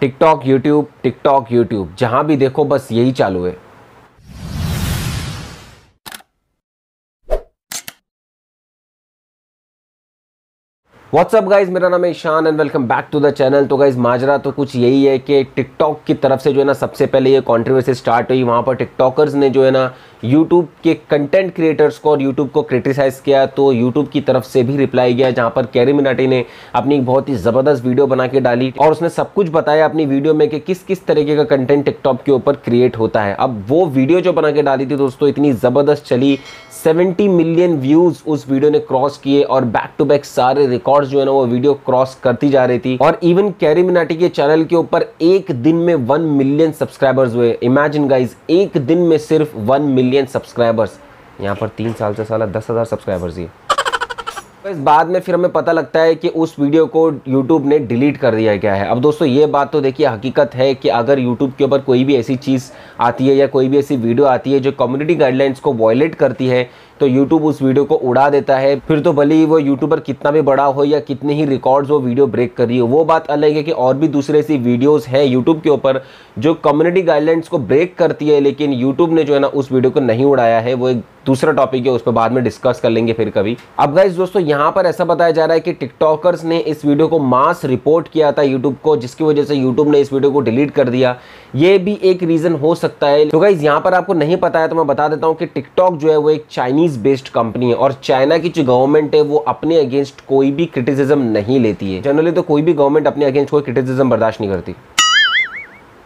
TikTok YouTube जहाँ भी देखो बस यही चालू है। व्हाट्सअप गाइज, मेरा नाम है Ishaan and welcome back to the channel. तो गाइज माजरा तो कुछ यही है कि टिकटॉक की तरफ से जो है ना सबसे पहले ये कंट्रोवर्सी स्टार्ट हुई। वहाँ पर टिकटॉकर्स ने जो है ना यूट्यूब के कंटेंट क्रिएटर्स को और यूट्यूब को क्रिटिसाइज़ किया, तो यूट्यूब की तरफ से भी रिप्लाई गया, जहाँ पर CarryMinati ने अपनी बहुत ही ज़बरदस्त वीडियो बना के डाली और उसने सब कुछ बताया अपनी वीडियो में कि किस किस तरीके का कंटेंट टिकटॉक के ऊपर क्रिएट होता है। अब वो वीडियो जो बना के डाली थी दोस्तों इतनी ज़बरदस्त चली, 70 मिलियन व्यूज़ उस वीडियो ने क्रॉस किए और बैक टू बैक सारे रिकॉर्ड जो है ना वो वीडियो क्रॉस करती जा रही थी। और इवन CarryMinati के चैनल के ऊपर एक दिन में 1 मिलियन सब्सक्राइबर्स हुए। इमेजिन गाइस, एक दिन में सिर्फ 1 मिलियन सब्सक्राइबर्स। यहाँ पर 3 साल से साला 10,000 सब्सक्राइबर्स ही। बाद में फिर हमें पता लगता है कि उस वीडियो को YouTube ने डिलीट कर दिया गया है। अब दोस्तों ये बात तो देखिए हकीकत है कि अगर YouTube के ऊपर कोई भी ऐसी चीज़ आती है या कोई भी ऐसी वीडियो आती है जो कम्युनिटी गाइडलाइंस को वॉयलेट करती है तो YouTube उस वीडियो को उड़ा देता है। फिर तो भले ही वो यूट्यूबर कितना भी बड़ा हो या कितने ही रिकॉर्ड्स वो वीडियो ब्रेक कर रही हो, वो बात अलग है कि और भी दूसरे ऐसी वीडियोज़ है यूट्यूब के ऊपर जो कम्युनिटी गाइडलाइंस को ब्रेक करती है, लेकिन यूट्यूब ने जो है ना उस वीडियो को नहीं उड़ाया है। वो एक दूसरा टॉपिक है, उस पर बाद में डिस्कस कर लेंगे फिर कभी। अब गाइस दोस्तों यहाँ पर ऐसा बताया जा रहा है कि टिकटॉकर्स ने इस वीडियो को मास रिपोर्ट किया था यूट्यूब को, जिसकी वजह से यूट्यूब ने इस वीडियो को डिलीट कर दिया। ये भी एक रीज़न हो सकता है। तो गाइस यहाँ पर आपको नहीं पता है तो मैं बता देता हूँ कि टिकटॉक जो है वो एक चाइनीज़ बेस्ड कंपनी है और चाइना की जो गवर्नमेंट है वो अपने अगेंस्ट कोई भी क्रिटिसिज्म नहीं लेती है। जनरली तो कोई भी गवर्नमेंट अपने अगेंस्ट कोई क्रिटिसिज्म बर्दाश्त नहीं करती।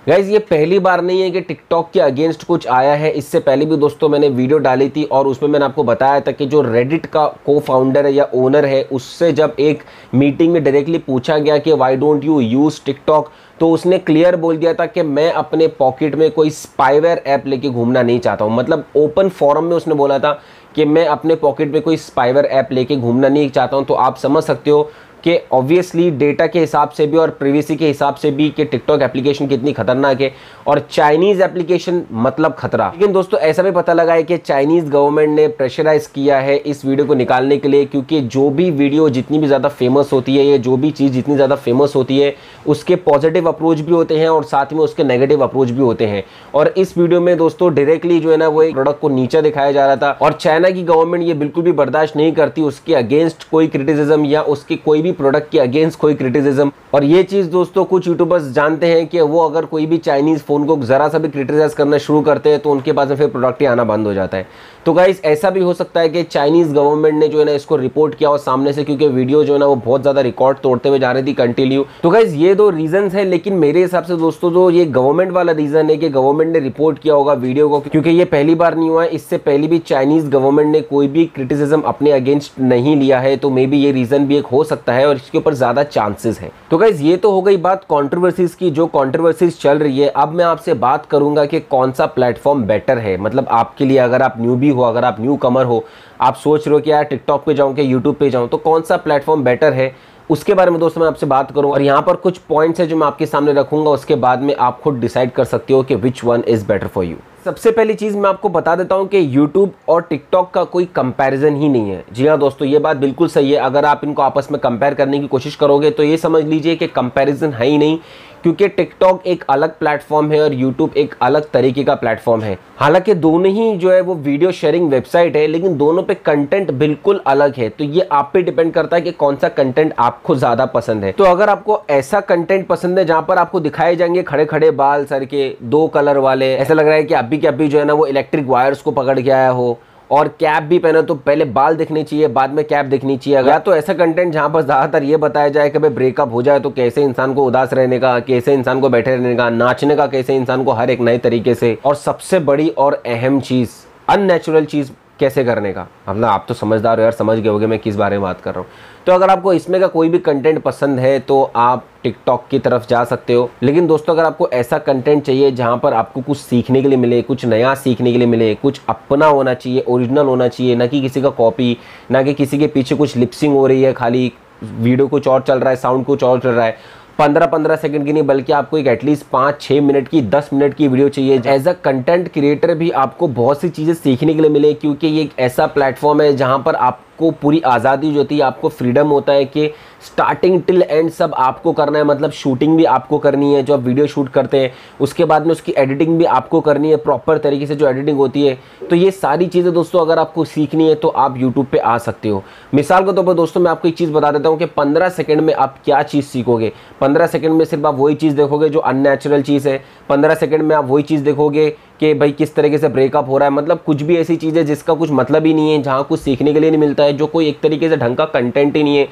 गाइज ये पहली बार नहीं है कि टिकटॉक के अगेंस्ट कुछ आया है। इससे पहले भी दोस्तों मैंने वीडियो डाली थी और उसमें मैंने आपको बताया था कि जो रेडिट का को फाउंडर है या ओनर है, उससे जब एक मीटिंग में डायरेक्टली पूछा गया कि why don't you use TikTok, तो उसने क्लियर बोल दिया था कि मैं अपने पॉकेट में कोई स्पाईवेयर ऐप लेके घूमना नहीं चाहता हूँ। मतलब ओपन फॉरम में उसने बोला था कि मैं अपने पॉकेट में कोई स्पाईवेयर ऐप लेके घूमना नहीं चाहता हूँ। तो आप समझ सकते हो कि ऑब्वियसली डेटा के हिसाब से भी और प्राइवेसी के हिसाब से भी कि टिकटॉक एप्लीकेशन कितनी खतरनाक है और चाइनीज़ एप्लीकेशन मतलब खतरा। लेकिन दोस्तों ऐसा भी पता लगा है कि चाइनीज़ गवर्नमेंट ने प्रेशराइज़ किया है इस वीडियो को निकालने के लिए, क्योंकि जो भी वीडियो जितनी भी ज़्यादा फेमस होती है या जो भी चीज़ जितनी ज़्यादा फेमस होती है उसके पॉजिटिव अप्रोच भी होते हैं और साथ में उसके नेगेटिव अप्रोच भी होते हैं। और इस वीडियो में दोस्तों डायरेक्टली जो है ना वो एक प्रोडक्ट को नीचा दिखाया जा रहा था और चाइना की गवर्नमेंट ये बिल्कुल भी बर्दाश्त नहीं करती उसके अगेंस्ट कोई क्रिटिसिज्म या उसकी कोई प्रोडक्ट के अगेंस्ट कोई क्रिटिसिज्म। और ये चीज दोस्तों कुछ यूट्यूबर्स जानते हैं कि वो अगर कोई भी चाइनीज फोन को जरा सा भी क्रिटिसाइज करना शुरू करते हैं तो उनके पास में फिर प्रोडक्ट ही आना बंद हो जाता है। तो गाइस ऐसा भी हो सकता है कि चाइनीज गवर्नमेंट ने जो है ना इसको रिपोर्ट किया और सामने से, क्योंकि वीडियो जो है ना वो बहुत ज्यादा रिकॉर्ड तोड़ते हुए जा रही थी कंटिन्यू। तो गाइस ये दो रीजन है, लेकिन मेरे हिसाब से दोस्तों जो ये गवर्नमेंट वाला रीजन है कि गवर्नमेंट ने रिपोर्ट किया होगा वीडियो को, क्योंकि ये पहली बार नहीं हुआ है। इससे पहले भी चाइनीज गवर्नमेंट ने कोई भी क्रिटिसिज्म अपने अगेंस्ट नहीं लिया है, तो मे बी ये रीजन भी एक हो सकता है और इसके ऊपर ज्यादा चांसेस हैं। तो गाइस ये तो हो गई बात कंट्रोवर्सीज की, जो कंट्रोवर्सीज चल रही है। अब मैं आपसे बात करूंगा कि कौन सा प्लेटफॉर्म बेटर है, मतलब आपके लिए। अगर आप न्यूबी हो, अगर आप न्यू कमर हो, आप सोच रहे हो कि यार टिकटॉक पे जाऊं कि यूट्यूब पे जाऊं, तो कौन सा प्लेटफॉर्म बेटर है उसके बारे में दोस्तों मैं आपसे बात करूँ। और यहाँ पर कुछ पॉइंट्स है जो मैं आपके सामने रखूंगा, उसके बाद में आप खुद डिसाइड कर सकते हो कि which one is better for you. सबसे पहली चीज़ मैं आपको बता देता हूँ कि YouTube और TikTok का कोई कंपैरिजन ही नहीं है। जी हाँ दोस्तों, ये बात बिल्कुल सही है। अगर आप इनको आपस में कंपेयर करने की कोशिश करोगे तो ये समझ लीजिए कि कंपैरिजन है ही नहीं, क्योंकि TikTok एक अलग प्लेटफॉर्म है और YouTube एक अलग तरीके का प्लेटफॉर्म है। हालांकि दोनों ही जो है वो वीडियो शेयरिंग वेबसाइट है, लेकिन दोनों पे कंटेंट बिल्कुल अलग है। तो ये आप पे डिपेंड करता है कि कौन सा कंटेंट आपको ज़्यादा पसंद है। तो अगर आपको ऐसा कंटेंट पसंद है जहाँ पर आपको दिखाए जाएंगे खड़े खड़े बाल सर के, 2 कलर वाले, ऐसा लग रहा है कि अभी जो है ना वो इलेक्ट्रिक वायर्स को पकड़ के आया हो, और कैप भी पहना तो पहले बाल दिखने चाहिए बाद में कैप दिखनी चाहिए। अगर तो ऐसा कंटेंट जहाँ पर ज़्यादातर ये बताया जाए कि भाई ब्रेकअप हो जाए तो कैसे इंसान को उदास रहने का, कैसे इंसान को बैठे रहने का, नाचने का कैसे इंसान को हर एक नए तरीके से, और सबसे बड़ी और अहम चीज़ अननेचुरल चीज़ कैसे करने का। मतलब आप तो समझदार हो यार, समझ गए होगे मैं किस बारे में बात कर रहा हूँ। तो अगर आपको इसमें का कोई भी कंटेंट पसंद है तो आप टिकटॉक की तरफ जा सकते हो। लेकिन दोस्तों अगर आपको ऐसा कंटेंट चाहिए जहाँ पर आपको कुछ सीखने के लिए मिले, कुछ नया सीखने के लिए मिले, कुछ अपना होना चाहिए, ओरिजिनल होना चाहिए, ना कि किसी का कॉपी, ना कि किसी के पीछे कुछ लिपसिंग हो रही है, खाली वीडियो कुछ और चल रहा है, साउंड कुछ और चल रहा है, 15-15 सेकंड की नहीं बल्कि आपको एक एटलीस्ट 5-6 मिनट की, 10 मिनट की वीडियो चाहिए। एज अ कंटेंट क्रिएटर भी आपको बहुत सी चीज़ें सीखने के लिए मिले, क्योंकि ये एक ऐसा प्लेटफॉर्म है जहाँ पर आपको पूरी आज़ादी जो होती है, आपको फ्रीडम होता है कि स्टार्टिंग टिल एंड सब आपको करना है, मतलब शूटिंग भी आपको करनी है जो आप वीडियो शूट करते हैं, उसके बाद में उसकी एडिटिंग भी आपको करनी है प्रॉपर तरीके से जो एडिटिंग होती है। तो ये सारी चीज़ें दोस्तों अगर आपको सीखनी है तो आप यूट्यूब पे आ सकते हो। मिसाल के तौर पर दोस्तों मैं आपको एक चीज़ बता देता हूँ कि 15 सेकेंड में आप क्या चीज़ सीखोगे। 15 सेकेंड में सिर्फ आप वही चीज़ देखोगे जो अननेचुरल चीज़ है। 15 सेकेंड में आप वही चीज़ देखोगे कि भाई किस तरीके से ब्रेकअप हो रहा है, मतलब कुछ भी ऐसी चीज़ है जिसका कुछ मतलब ही नहीं है, जहाँ कुछ सीखने के लिए नहीं मिलता है, जो कोई एक तरीके से ढंग का कंटेंट ही नहीं है।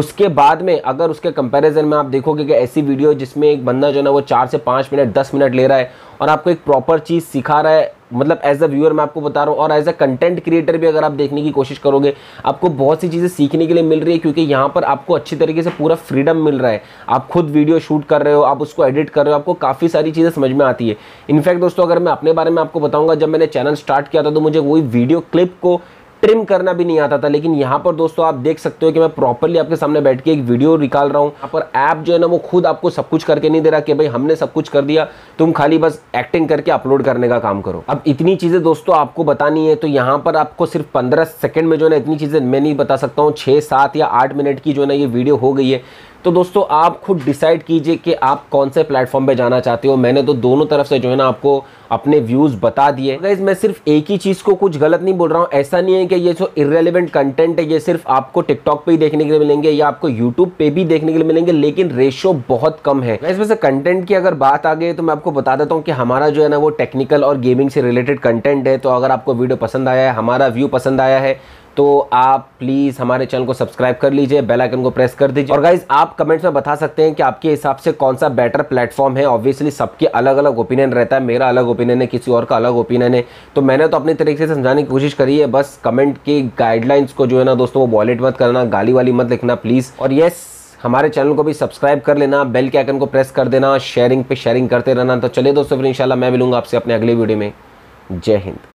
उसके बाद में अगर उसके कंपैरिजन में आप देखोगे कि ऐसी वीडियो जिसमें एक बंदा जो है ना वो 4 से 5 मिनट 10 मिनट ले रहा है और आपको एक प्रॉपर चीज़ सिखा रहा है, मतलब एज अ व्यूअर मैं आपको बता रहा हूँ, और एज अ कंटेंट क्रिएटर भी अगर आप देखने की कोशिश करोगे आपको बहुत सी चीज़ें सीखने के लिए मिल रही है, क्योंकि यहाँ पर आपको अच्छी तरीके से पूरा फ्रीडम मिल रहा है। आप खुद वीडियो शूट कर रहे हो, आप उसको एडिट कर रहे हो, आपको काफ़ी सारी चीज़ें समझ में आती है। इनफैक्ट दोस्तों अगर मैं अपने बारे में आपको बताऊँगा, जब मैंने चैनल स्टार्ट किया था तो मुझे वही वीडियो क्लिप को ट्रिम करना भी नहीं आता था, लेकिन यहाँ पर दोस्तों आप देख सकते हो कि मैं प्रॉपरली आपके सामने बैठ के एक वीडियो निकाल रहा हूँ। यहाँ पर ऐप जो है ना वो खुद आपको सब कुछ करके नहीं दे रहा कि भाई हमने सब कुछ कर दिया, तुम खाली बस एक्टिंग करके अपलोड करने का काम करो। अब इतनी चीज़ें दोस्तों आपको बतानी है तो यहाँ पर आपको सिर्फ 15 सेकेंड में जो है ना इतनी चीज़ें मैं नहीं बता सकता हूँ, 6, 7 या 8 मिनट की जो है ना ये वीडियो हो गई है। तो दोस्तों आप खुद डिसाइड कीजिए कि आप कौन से प्लेटफॉर्म पे जाना चाहते हो। मैंने तो दोनों तरफ से जो है ना आपको अपने व्यूज़ बता दिए। गाइस मैं सिर्फ एक ही चीज़ को कुछ गलत नहीं बोल रहा हूँ, ऐसा नहीं है कि ये जो इर्रेलेवेंट कंटेंट है ये सिर्फ आपको टिकटॉक पे ही देखने के लिए मिलेंगे या आपको यूट्यूब पे भी देखने के लिए मिलेंगे, लेकिन रेशो बहुत कम है। गाइस वैसे कंटेंट की अगर बात आ गई तो मैं आपको बता देता हूँ कि हमारा जो है ना वो टेक्निकल और गेमिंग से रिलेटेड कंटेंट है। तो अगर आपको वीडियो पसंद आया है, हमारा व्यू पसंद आया है, तो आप प्लीज़ हमारे चैनल को सब्सक्राइब कर लीजिए, बेल आइकन को प्रेस कर दीजिए। और गाइज आप कमेंट्स में बता सकते हैं कि आपके हिसाब से कौन सा बेटर प्लेटफॉर्म है। ऑब्वियसली सबके अलग अलग ओपिनियन रहता है, मेरा अलग ओपिनियन है, किसी और का अलग ओपिनियन है, तो मैंने तो अपने तरीके से समझाने की कोशिश करी है। बस कमेंट के गाइडलाइंस को जो है ना दोस्तों वो वॉलेट मत करना, गाली वाली मत लिखना प्लीज़। और येस हमारे चैनल को भी सब्सक्राइब कर लेना, बेल के आइकन को प्रेस कर देना, शेयरिंग पे शेयरिंग करते रहना। तो चलिए दोस्तों फिर इंशाल्लाह मैं मिलूंगा आपसे अपने अगले वीडियो में। जय हिंद।